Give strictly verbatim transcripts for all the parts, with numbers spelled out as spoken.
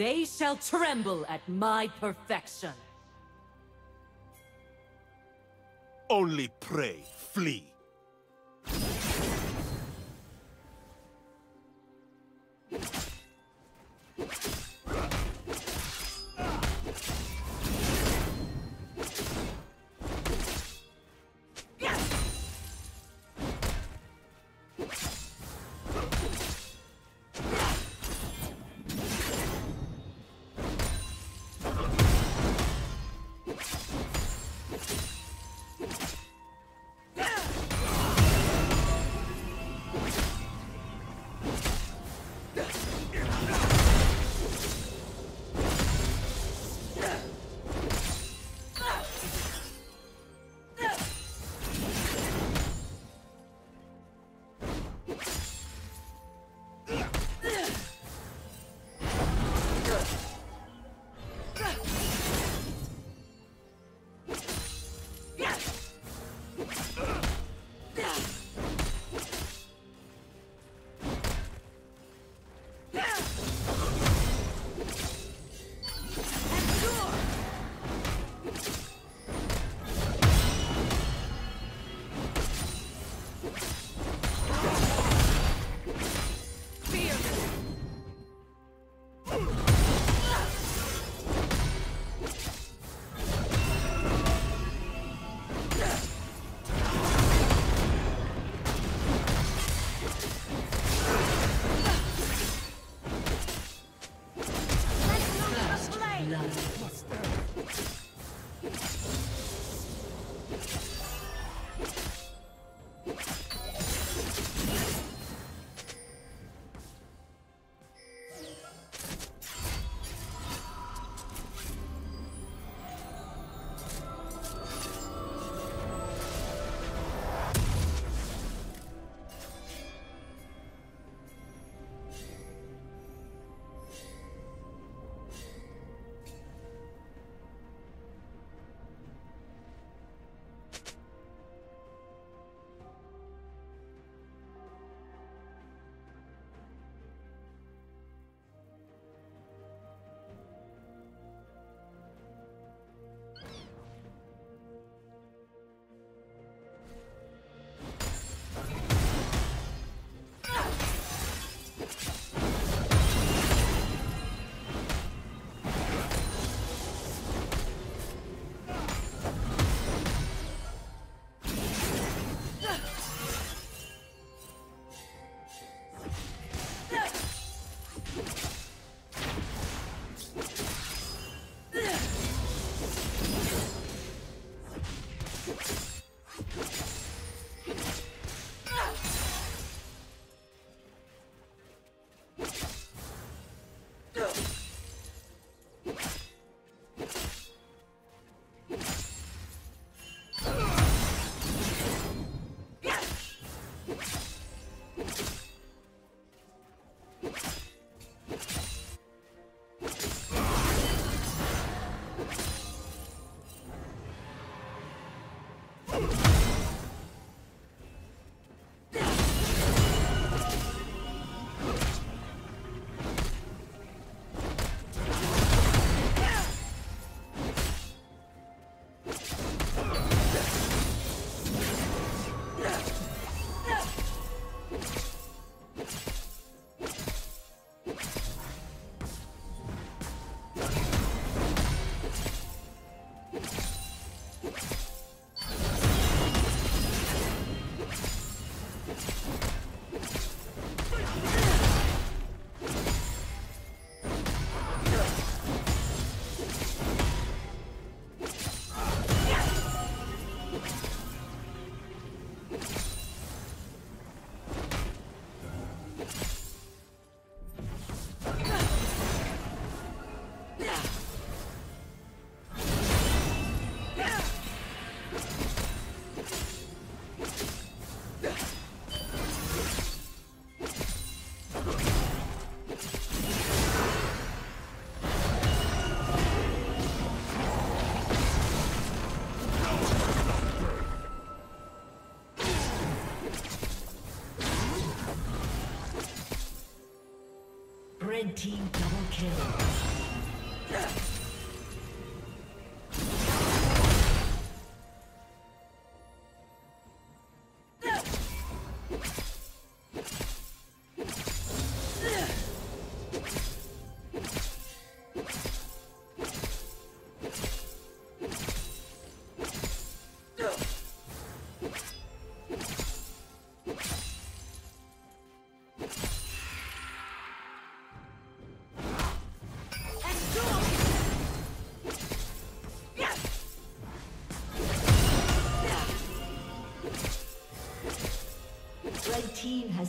They shall tremble at my perfection. Only pray, flee. Red team double kill. Team has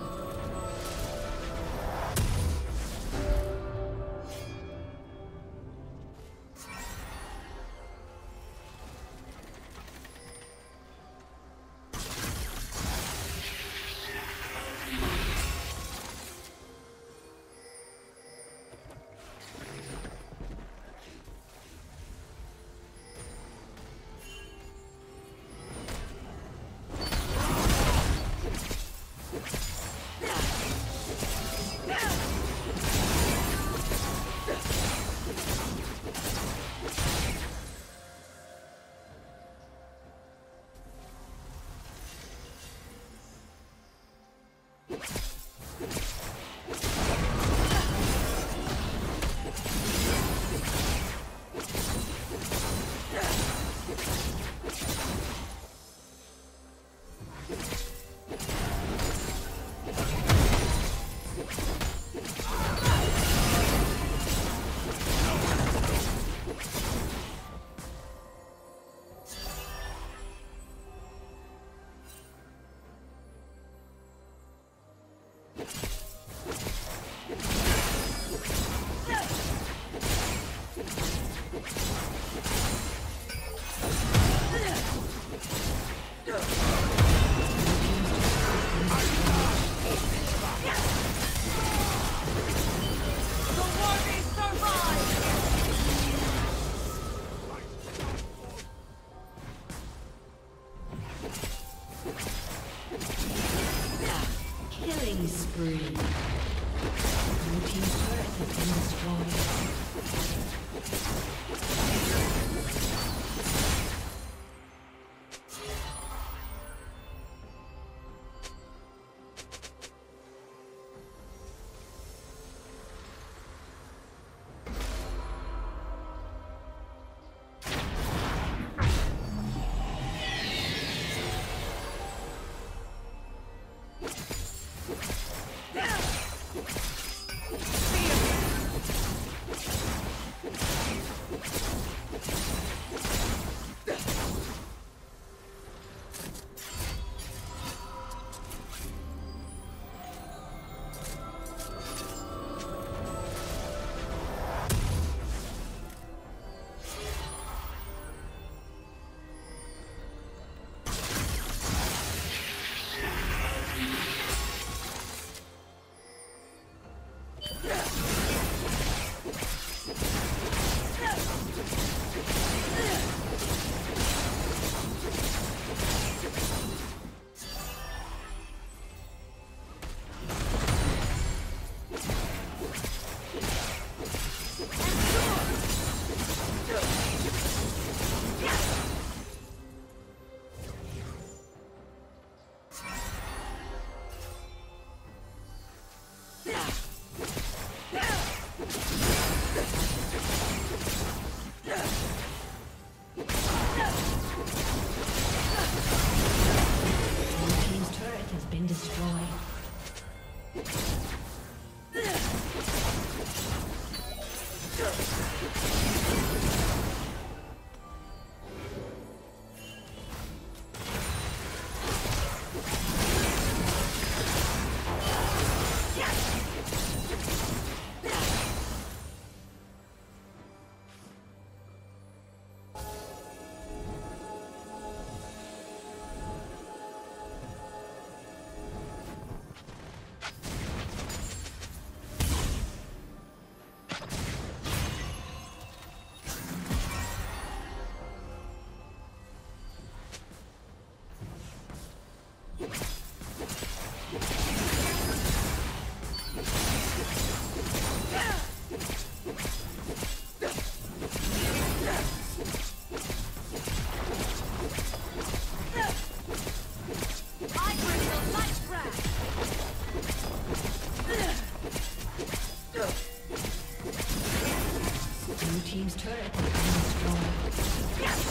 Team's turret has been destroyed. Yes!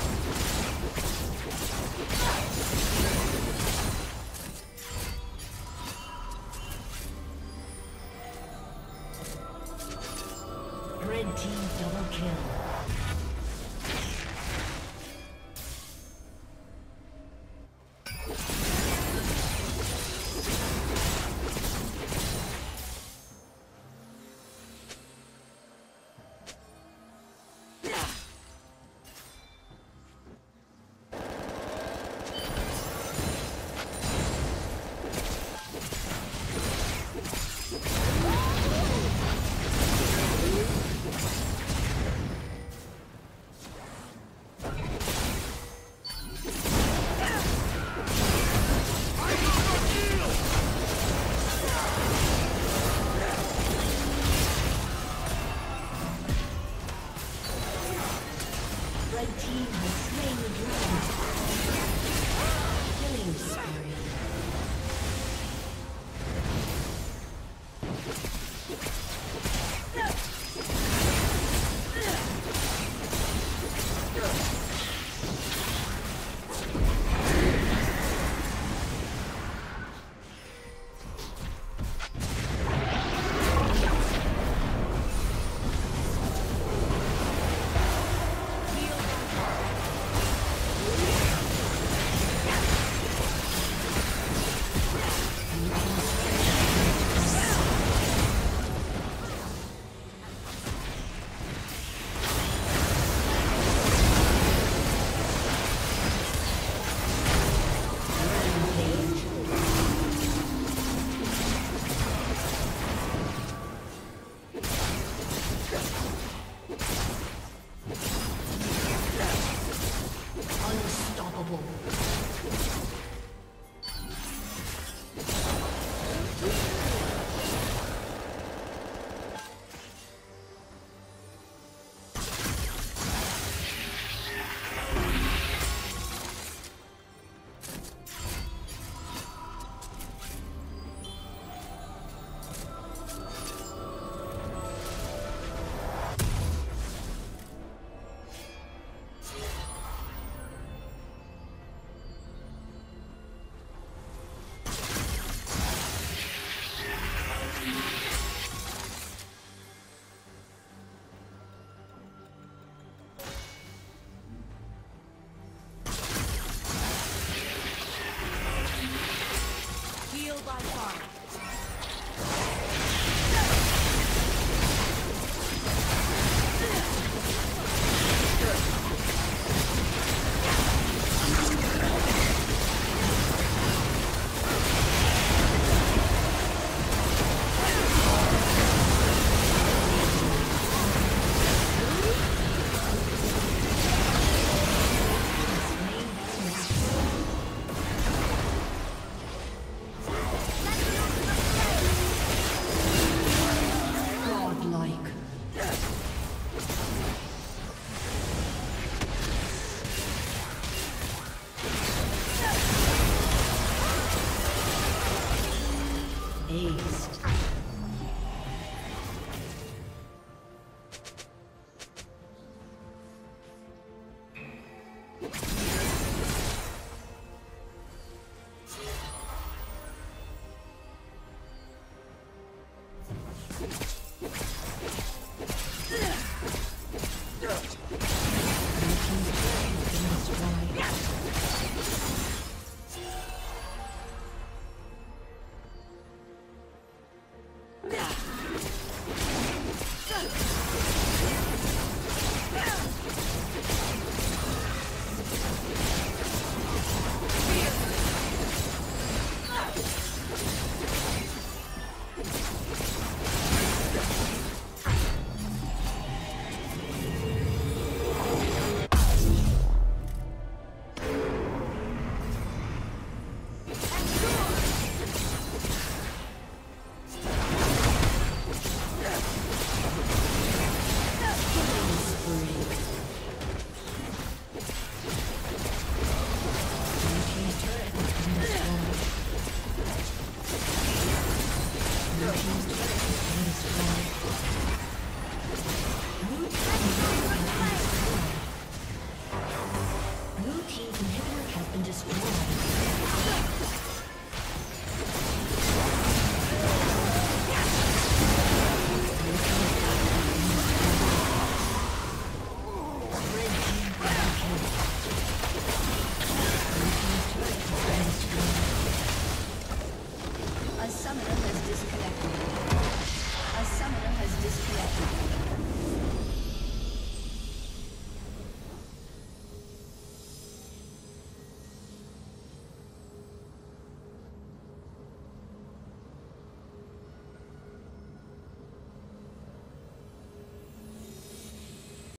Red team double kill. East. A summoner has disconnected. A summoner has disconnected.